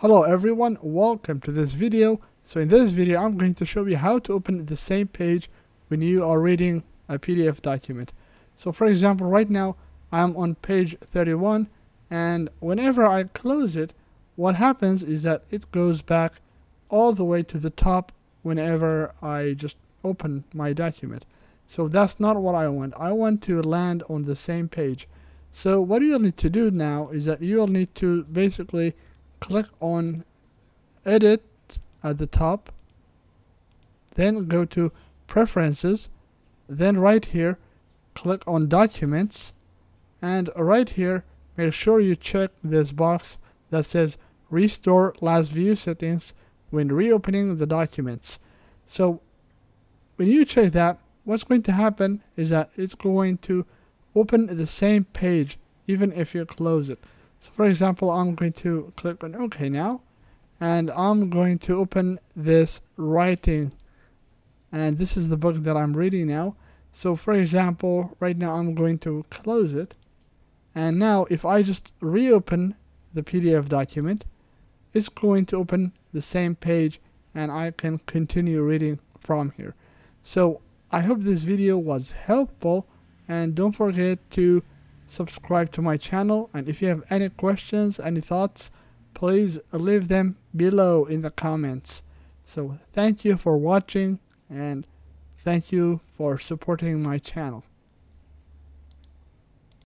Hello everyone, welcome to this video. So in this video I'm going to show you how to open the same page when you are reading a PDF document. So for example, right now I'm on page 31, and whenever I close it, what happens is that it goes back all the way to the top whenever I just open my document. So that's not what I want. I want to land on the same page. So what you'll need to do now is that you'll need to basically click on edit at the top, then go to preferences, then right here click on documents, and right here make sure you check this box that says restore last view settings when reopening the documents. So when you check that, what's going to happen is that it's going to open the same page even if you close it. So for example, I'm going to click on OK now, and I'm going to open this writing, and this is the book that I'm reading now. So for example, right now I'm going to close it, and now if I just reopen the PDF document, it's going to open the same page and I can continue reading from here. So I hope this video was helpful, and don't forget to subscribe to my channel, and if you have any questions, any thoughts, please leave them below in the comments. So thank you for watching, and thank you for supporting my channel.